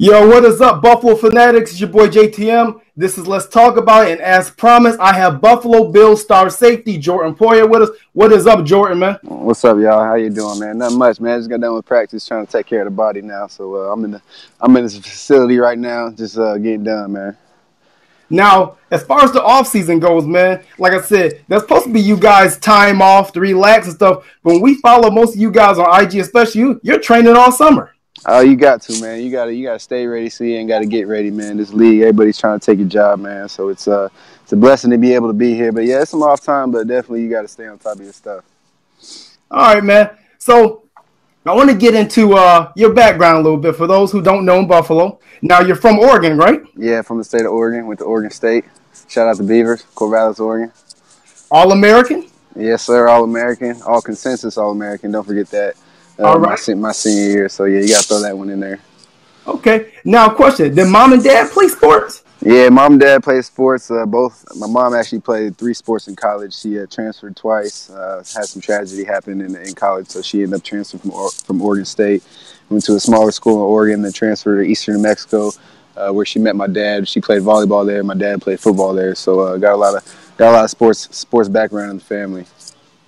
Yo, what is up, Buffalo Fanatics? It's your boy JTM. This is Let's Talk About It, and as promised, I have Buffalo Bills star safety Jordan Poyer with us. What is up, Jordan, man? What's up, y'all? How you doing, man? Not much, man. I just got done with practice, trying to take care of the body now. So I'm in this facility right now, just getting done, man. Now, as far as the offseason goes, man, like I said, that's supposed to be you guys' time off to relax and stuff. But when we follow most of you guys on IG, especially you, you're training all summer. Oh, you got to, man. You gotta stay ready, so you ain't gotta get ready, man. This league, everybody's trying to take your job, man. So it's a blessing to be able to be here. But yeah, it's some off time, but definitely you gotta stay on top of your stuff. All right, man. So I want to get into your background a little bit for those who don't know in Buffalo. Now you're from Oregon, right? Yeah, from the state of Oregon. Went to Oregon State. Shout out to Beavers, Corvallis, Oregon. All American? Yes, sir. All American. All consensus. All American. Don't forget that. All right. My senior year, so yeah, you got to throw that one in there. Okay. Now, question. Did mom and dad play sports? Yeah, mom and dad played sports. Both. My mom actually played 3 sports in college. She transferred twice. Had some tragedy happen in college, so she ended up transferring from Oregon State. Went to a smaller school in Oregon, then transferred to Eastern New Mexico, where she met my dad. She played volleyball there. My dad played football there, so got a lot of sports background in the family.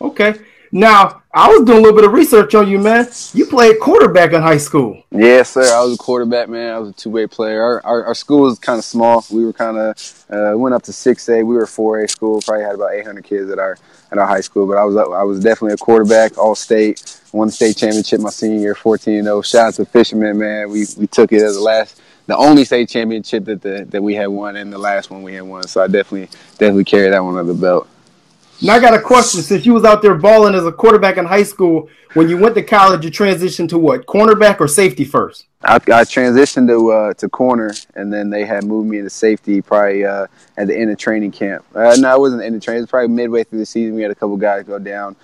Okay. Now, I was doing a little bit of research on you, man. You played quarterback in high school. Yes, sir. I was a quarterback, man. I was a two-way player. Our school was kind of small. We were kind of went up to 6A. We were a 4A school. Probably had about 800 kids at our high school. But I was definitely a quarterback, all-state. Won the state championship my senior year, 14-0. Shout out to Fisherman, man. We took it as the only state championship that we had won, and the last one we had won. So I definitely carried that one under the belt. Now I got a question. Since you was out there balling as a quarterback in high school, when you went to college, you transitioned to what? Cornerback or safety first? I transitioned to corner, and then they had moved me into safety probably at the end of training camp. No, I wasn't in the training. It was probably midway through the season. We had a couple guys go down.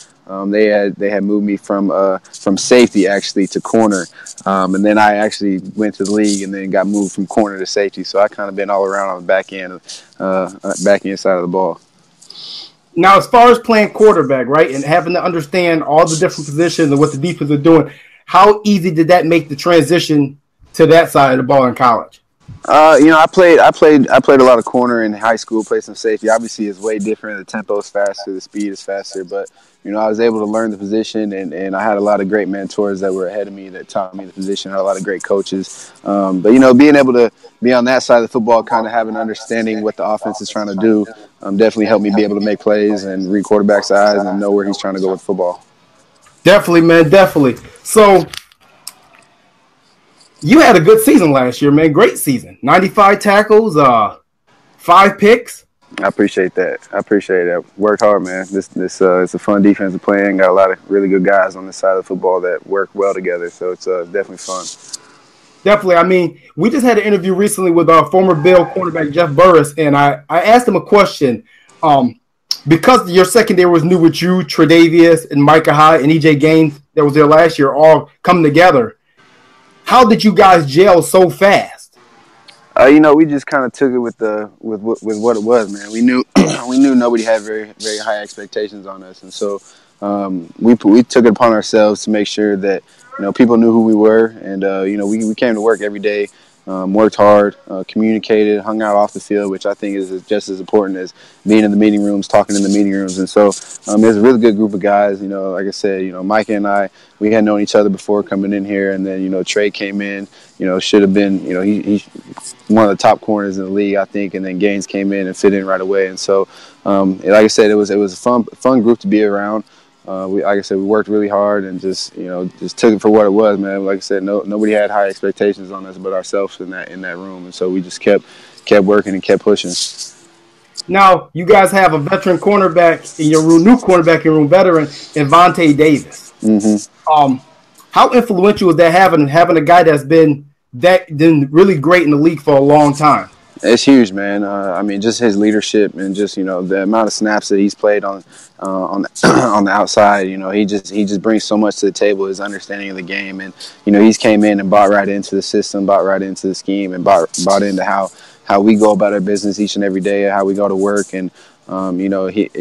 They had moved me from safety actually to corner, and then I actually went to the league and then got moved from corner to safety. So I kind of been all around on the back end side of the ball. Now, as far as playing quarterback, right, and having to understand all the different positions and what the defense are doing, how easy did that make the transition to that side of the ball in college? I played a lot of corner in high school, played some safety. Obviously, it's way different. The tempo is faster. The speed is faster. But, you know, I was able to learn the position, and I had a lot of great mentors that were ahead of me that taught me the position. I had a lot of great coaches. But, you know, being able to be on that side of the football, kind of have an understanding what the offense is trying to do, definitely helped me be able to make plays and read quarterback's eyes and know where he's trying to go with football. Definitely, man, definitely. So you had a good season last year, man. Great season. 95 tackles, 5 picks. I appreciate that. Worked hard, man. This it's a fun defense to play in. Got a lot of really good guys on this side of the football that work well together, so it's definitely fun. Definitely. I mean, we just had an interview recently with our former Bill cornerback Jeff Burris, and I asked him a question. Because your secondary was new with you, Tre'Davious and Micah Hyde and EJ Gaines that was there last year all come together, how did you guys gel so fast? You know, we just kind of took it with what it was, man. We knew we knew nobody had very, very high expectations on us, and so we took it upon ourselves to make sure that, you know, people knew who we were, and, you know, we came to work every day, worked hard, communicated, hung out off the field, which I think is just as important as being in the meeting rooms, talking in the meeting rooms. And so it was a really good group of guys. You know, like I said, you know, Micah and I, we had known each other before coming in here, and then, you know, Trey came in, you know, should have been, you know, he's one of the top corners in the league, I think, and then Gaines came in and fit in right away. And so, and like I said, it was a fun group to be around. We worked really hard and just took it for what it was, man. Like I said, nobody had high expectations on us but ourselves in that room, and so we just kept working and kept pushing. Now you guys have a veteran cornerback in your room, new cornerback in your room, veteran, and Vontae Davis. Mm-hmm. How influential is that having a guy that's been really great in the league for a long time? It's huge, man. I mean, just his leadership and just, you know, the amount of snaps that he's played on the outside. You know, he just brings so much to the table. His understanding of the game, and, you know, he's came in and bought right into the system, bought right into the scheme, and bought into how we go about our business each and every day, how we go to work, and you know, he's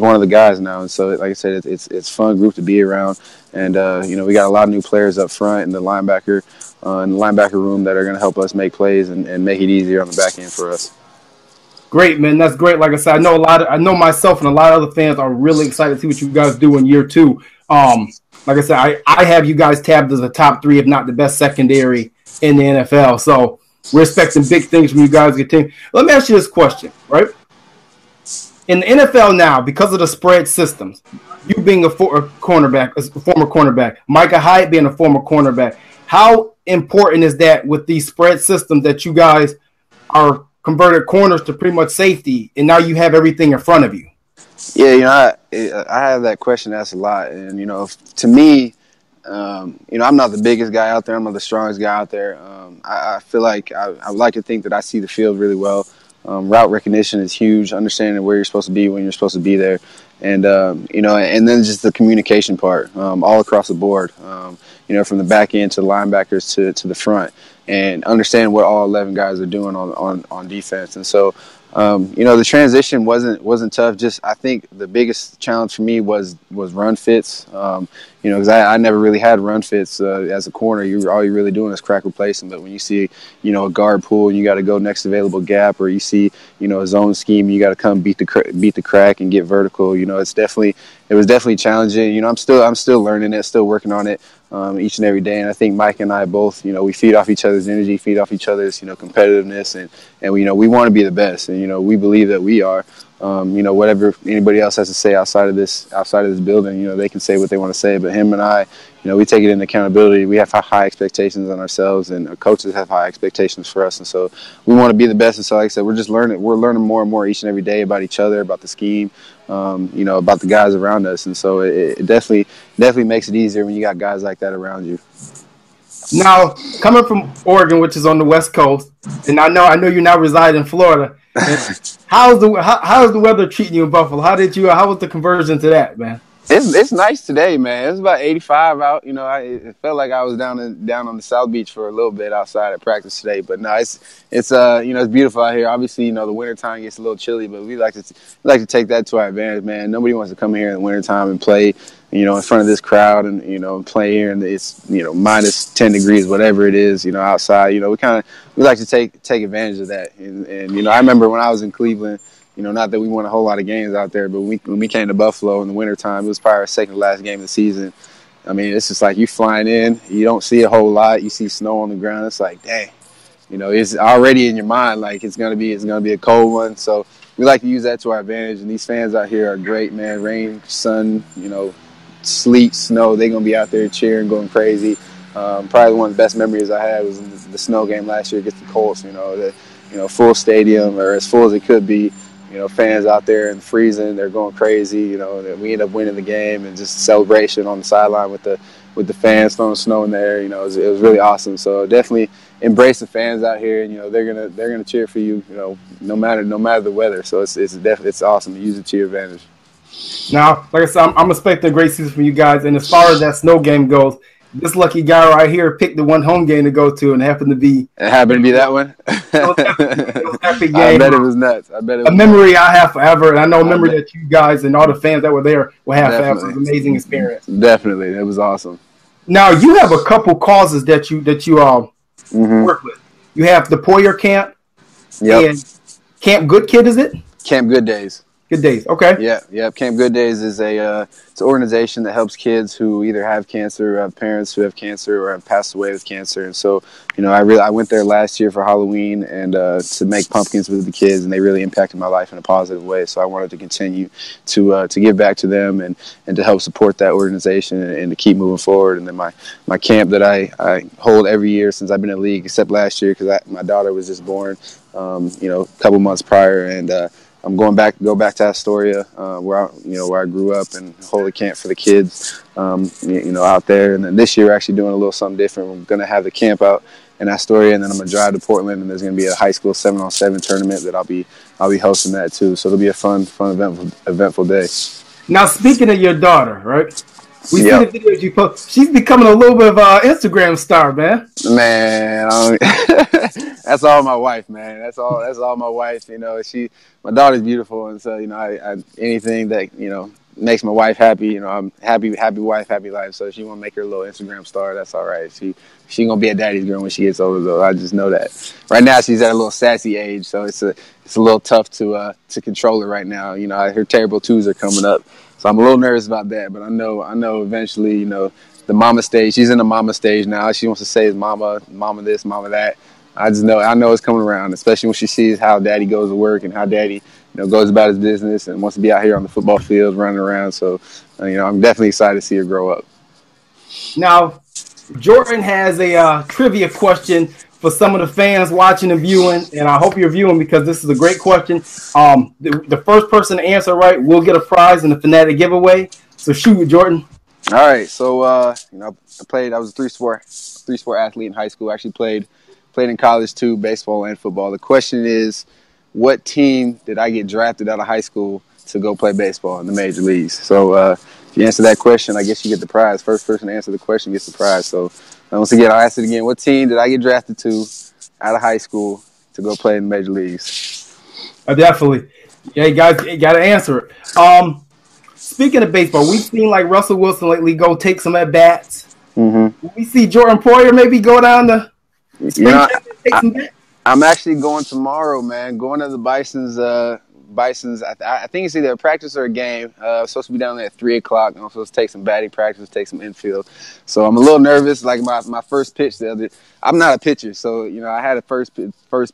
one of the guys now. And so, like I said, it's a fun group to be around, and you know, we got a lot of new players up front, and the linebacker. in the linebacker room that are going to help us make plays and make it easier on the back end for us. Great, man. That's great. Like I said, I know myself and a lot of other fans are really excited to see what you guys do in year two. Like I said, I have you guys tabbed as the top three, if not the best secondary in the NFL. So we're expecting big things from you guys. Let me ask you this question, right? In the NFL now, because of the spread systems, you being a former cornerback, Micah Hyde being a former cornerback, how important is that with these spread systems that you guys are converted corners to pretty much safety, and now you have everything in front of you? Yeah, you know, I have that question asked a lot. And, you know, to me, you know, I'm not the biggest guy out there. I'm not the strongest guy out there. I feel like I like to think that I see the field really well. Route recognition is huge, understanding where you're supposed to be when you're supposed to be there. And, you know, and then just the communication part all across the board, you know, from the back end to the linebackers to the front, and understand what all 11 guys are doing on defense. And so, you know, the transition wasn't tough. Just I think the biggest challenge for me was run fits, you know, because I never really had run fits as a corner. All you're really doing is crack replacing. But when you see, you know, a guard pull and you got to go next available gap, or you see, you know, a zone scheme, you got to come beat the crack and get vertical. You know, it was definitely challenging. You know, I'm still learning it, still working on it each and every day. And I think Mike and I both, you know, we feed off each other's energy, feed off each other's, you know, competitiveness, and we, you know, we want to be the best, and, you know, we believe that we are. You know, whatever anybody else has to say outside of this building, you know, they can say what they want to say. But him and I, you know, we take it in accountability. We have high expectations on ourselves, and our coaches have high expectations for us. And so we want to be the best. And so, like I said, we're just learning. We're learning more and more each and every day about each other, about the scheme, you know, about the guys around us. And so it definitely makes it easier when you got guys like that around you. Now, coming from Oregon, which is on the West Coast, and I know you now reside in Florida. How's the weather treating you in Buffalo? How was the conversion to that, man? It's nice today, man. It's about 85 out. You know, it felt like I was down on the South Beach for a little bit outside at practice today. But no, it's you know, it's beautiful out here. Obviously, you know, the wintertime gets a little chilly, but we like to take that to our advantage, man. Nobody wants to come here in the wintertime and play, you know, in front of this crowd and, you know, play here, and it's, you know, minus 10 degrees, whatever it is, you know, outside. You know, we like to take advantage of that. And you know, I remember when I was in Cleveland, you know, not that we won a whole lot of games out there, but when we came to Buffalo in the wintertime, it was probably our second to last game of the season. I mean, it's just like you flying in, you don't see a whole lot, you see snow on the ground, it's like, dang. You know, it's already in your mind, like it's gonna be a cold one. So we like to use that to our advantage, and these fans out here are great, man. Rain, sun, you know, sleet, snow, they're gonna be out there cheering, going crazy. Probably one of the best memories I had was the snow game last year against the Colts, you know, full stadium, or as full as it could be. You know, fans out there and freezing, they're going crazy. You know, and we end up winning the game, and just celebration on the sideline with the fans throwing snow in the air. You know, it was really awesome. So definitely embrace the fans out here, and you know they're gonna cheer for you. You know, no matter the weather. So it's awesome to use it to your advantage. Now, like I said, I'm expecting a great season from you guys. And as far as that snow game goes, this lucky guy right here picked the one home game to go to, and happened to be that one. It was game. I bet it was nuts. Memory I have forever, and I know a memory that you guys and all the fans that were there will have forever. It was an amazing experience. Definitely, it was awesome. Now you have a couple causes that you work with. You have the Poyer Camp, and Camp Good Kid, is it? Camp Good Days. Good Days, okay. Yeah. Camp Good Days is it's an organization that helps kids who either have cancer, or have parents who have cancer, or have passed away with cancer. And so, you know, I went there last year for Halloween and to make pumpkins with the kids, and they really impacted my life in a positive way. So I wanted to continue to give back to them and to help support that organization and to keep moving forward. And then my camp that I hold every year since I've been in the league, except last year because my daughter was just born, you know, a couple months prior, and I'm go back to Astoria, where I grew up, and hold a camp for the kids, you know, out there. And then this year we're actually doing a little something different. We're going to have the camp out in Astoria, and then I'm going to drive to Portland, and there's going to be a high school 7-on-7 tournament that I'll be hosting that too. So it'll be a fun, eventful day. Now, speaking of your daughter, right? We see the videos you post. She's becoming a little bit of an Instagram star, man. Man, that's all my wife, man. That's all my wife. You know, my daughter's beautiful, and so you know, anything that you know makes my wife happy. You know, I'm happy wife, happy life. So if she want to make her little Instagram star, that's all right. She going to be a daddy's girl when she gets older, though. I just know that. Right now she's at a little sassy age, so it's a little tough to control her right now. You know, her terrible twos are coming up. So I'm a little nervous about that, but I know eventually, you know, the mama stage, she's in the mama stage now. She wants to say is mama this, mama that. I know it's coming around, especially when she sees how daddy goes to work and how daddy, you know, goes about his business and wants to be out here on the football field running around. So, you know, I'm definitely excited to see her grow up. Now, Jordan has a trivia question for some of the fans watching and viewing, and I hope you're viewing because this is a great question. The first person to answer right will get a prize in the Fanatic giveaway. So shoot with Jordan. All right. So, you know, I was a three-sport athlete in high school. I actually played in college too, baseball and football. The question is, what team did I get drafted out of high school to go play baseball in the major leagues? So if you answer that question, I guess you get the prize. First person to answer the question gets the prize. So once again, I'll ask it again. What team did I get drafted to out of high school to go play in the major leagues? Oh, definitely. Yeah, you gotta answer it. Speaking of baseball, we've seen like Russell Wilson lately go take some at-bats. Mm-hmm. We see Jordan Poyer maybe go down the spring and take some bats. I'm actually going tomorrow, man. Going to the Bisons. I think it's either a practice or a game. I'm supposed to be down there at 3 o'clock. I'm supposed to take some batting practice, take some infield. So I'm a little nervous. Like my first pitch the other – I'm not a pitcher. So, you know, I had a first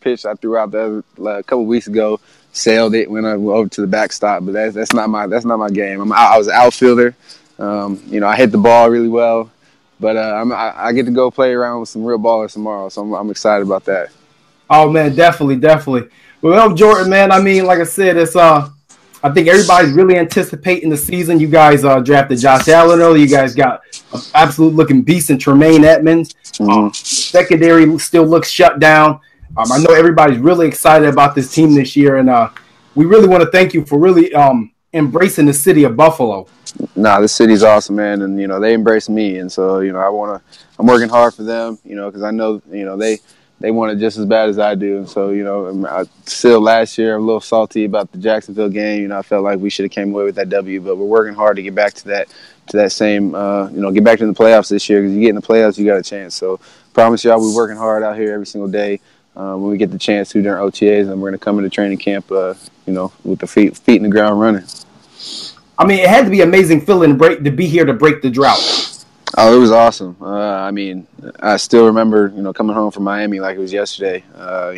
pitch I threw out a couple weeks ago, sailed it, went over to the backstop. But that's not my game. I was an outfielder. You know, I hit the ball really well. But I get to go play around with some real ballers tomorrow. So I'm excited about that. Oh, man, definitely, definitely. Well, Jordan, man, I mean, like I said, it's I think everybody's really anticipating the season. You guys drafted Josh Allen early. You guys got an absolute-looking beast in Tremaine Edmonds. Secondary still looks shut down. I know everybody's really excited about this team this year, and we really want to thank you for really embracing the city of Buffalo. Nah, this city's awesome, man, and, you know, they embrace me, and so, you know, I'm working hard for them, you know, because I know, you know, they want it just as bad as I do. And so, you know, last year, I'm a little salty about the Jacksonville game. You know, I felt like we should have came away with that W, but we're working hard to get back to that same, you know, get back to the playoffs this year, because you get in the playoffs, you got a chance. So promise y'all, we're working hard out here every single day. When we get the chance to during OTAs, and we're going to come into training camp, you know, with the feet in the ground running. I mean, it had to be an amazing feeling to be here to break the drought. Oh, it was awesome. I mean, I still remember, you know, coming home from Miami like it was yesterday.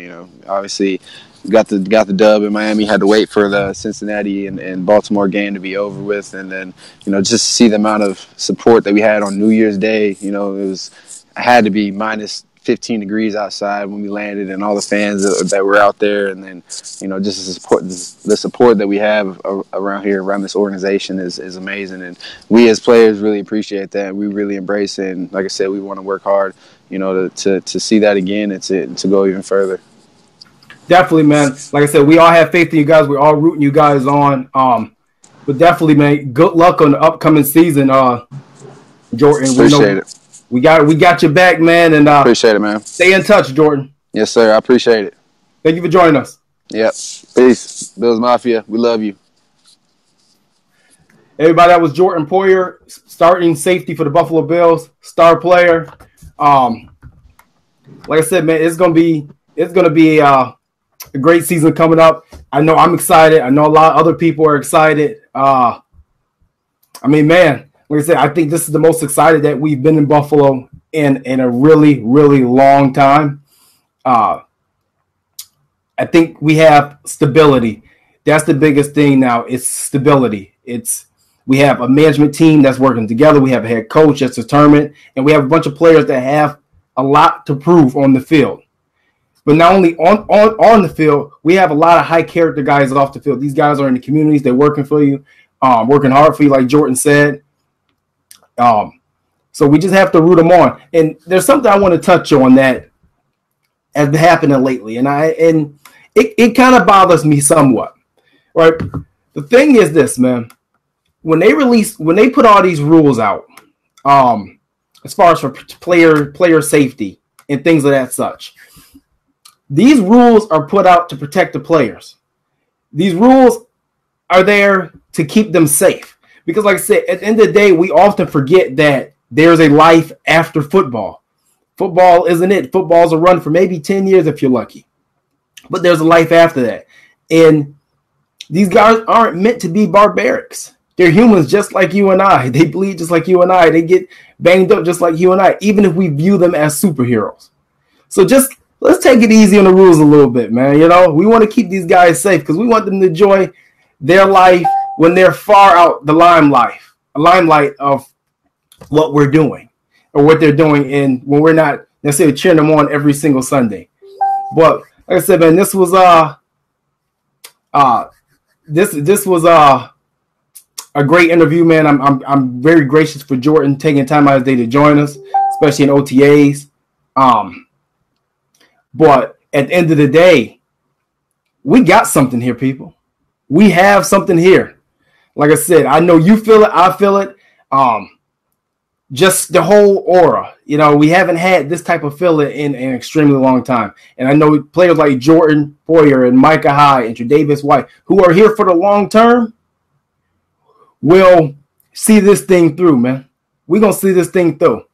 You know, obviously got the dub in Miami, had to wait for the Cincinnati and Baltimore game to be over with. And then, you know, just to see the amount of support that we had on New Year's Day, you know, it had to be minus 15 degrees outside when we landed, and all the fans that were out there. And then, you know, just the support that we have around here, around this organization is amazing. And we as players really appreciate that. We really embrace it. And like I said, we want to work hard, you know, to see that again and to go even further. Definitely, man. Like I said, we all have faith in you guys. We're all rooting you guys on. But definitely, man, good luck on the upcoming season, Jordan. Appreciate it. We got your back, man, and appreciate it, man. Stay in touch, Jordan. Yes, sir. I appreciate it. Thank you for joining us. Yep. Peace. Bills Mafia, we love you. Everybody, that was Jordan Poyer, starting safety for the Buffalo Bills, star player. Like I said, man, it's gonna be a great season coming up. I know I'm excited. I know a lot of other people are excited. I mean, man. Like I said, I think this is the most excited that we've been in Buffalo in a really, really long time. I think we have stability. That's the biggest thing now. It's stability. We have a management team that's working together. We have a head coach that's determined. And we have a bunch of players that have a lot to prove on the field. But not only on the field, we have a lot of high-character guys off the field. These guys are in the communities. They're working for you, working hard for you, like Jordan said. So we just have to root them on. And there's something I want to touch on that has been happening lately. And it kind of bothers me somewhat, right? The thing is this, man, when they put all these rules out, as far as for player safety and things of that such, these rules are put out to protect the players. These rules are there to keep them safe. Because like I said, at the end of the day, we often forget that there's a life after football. Football isn't it. Football's a run for maybe 10 years if you're lucky. But there's a life after that. And these guys aren't meant to be barbarics. They're humans just like you and I. They bleed just like you and I. They get banged up just like you and I, even if we view them as superheroes. So just let's take it easy on the rules a little bit, man. You know, we want to keep these guys safe because we want them to enjoy their life when they're far out the limelight of what we're doing or what they're doing, and when we're not necessarily cheering them on every single Sunday. But like I said, man, this was a great interview, man. I'm very gracious for Jordan taking time out of his day to join us, especially in OTAs. But at the end of the day, we got something here, people. We have something here. Like I said, I know you feel it. I feel it. Just the whole aura. You know, we haven't had this type of feeling in an extremely long time. And I know players like Jordan Poyer and Micah Hyde and Tre'Davious White, who are here for the long term, will see this thing through, man. We're going to see this thing through.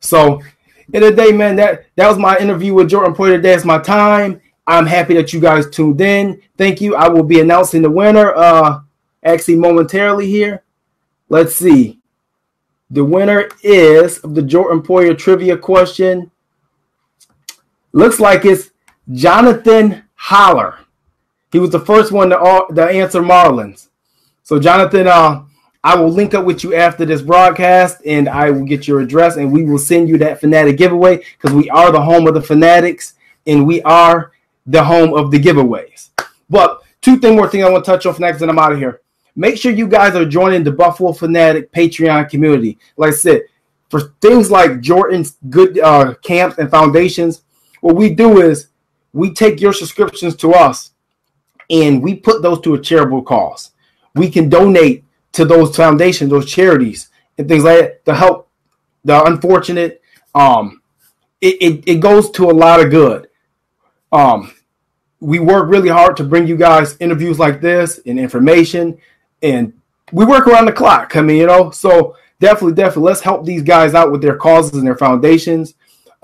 So, in the day, man, that was my interview with Jordan Poyer today. It's my time. I'm happy that you guys tuned in. Thank you. I will be announcing the winner actually momentarily here. Let's see. The winner is of the Jordan Poyer trivia question. Looks like it's Jonathan Holler. He was the first one to answer Marlins. So, Jonathan, I will link up with you after this broadcast, and I will get your address, and we will send you that Fanatic giveaway because we are the home of the Fanatics, and we are the home of the giveaways. But two more things I want to touch on, Fanatics, and I'm out of here. Make sure you guys are joining the Buffalo Fanatic Patreon community. Like I said, for things like Jordan's good camps and foundations, what we do is we take your subscriptions to us, and we put those to a charitable cause. We can donate to those foundations, those charities, and things like that to help the unfortunate. It goes to a lot of good. We work really hard to bring you guys interviews like this and information, and we work around the clock. I mean, you know, so definitely, let's help these guys out with their causes and their foundations.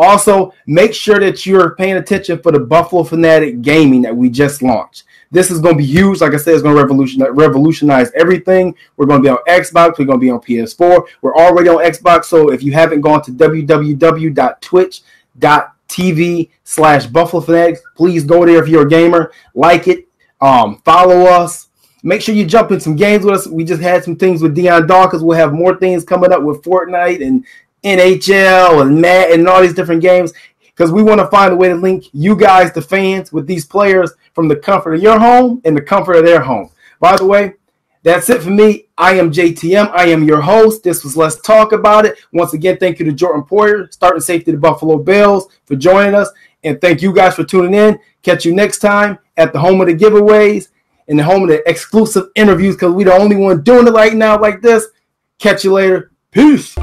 Also, make sure that you're paying attention for the Buffalo Fanatic gaming that we just launched. This is going to be huge. Like I said, it's going to revolutionize everything. We're going to be on Xbox. We're going to be on PS4. We're already on Xbox. So if you haven't gone to twitch.tv/BuffaloFanatics, please go there if you're a gamer. Like it. Follow us. Make sure you jump in some games with us. We just had some things with Deion Dawkins. We'll have more things coming up with Fortnite and NHL and Madden and all these different games, because we want to find a way to link you guys, the fans, with these players from the comfort of your home and the comfort of their home. By the way, that's it for me. I am JTM. I am your host. This was Let's Talk About It. Once again, thank you to Jordan Poyer, starting safety to the Buffalo Bills, for joining us. And thank you guys for tuning in. Catch you next time at the home of the giveaways and the home of the exclusive interviews, because we're the only one doing it right now like this. Catch you later. Peace.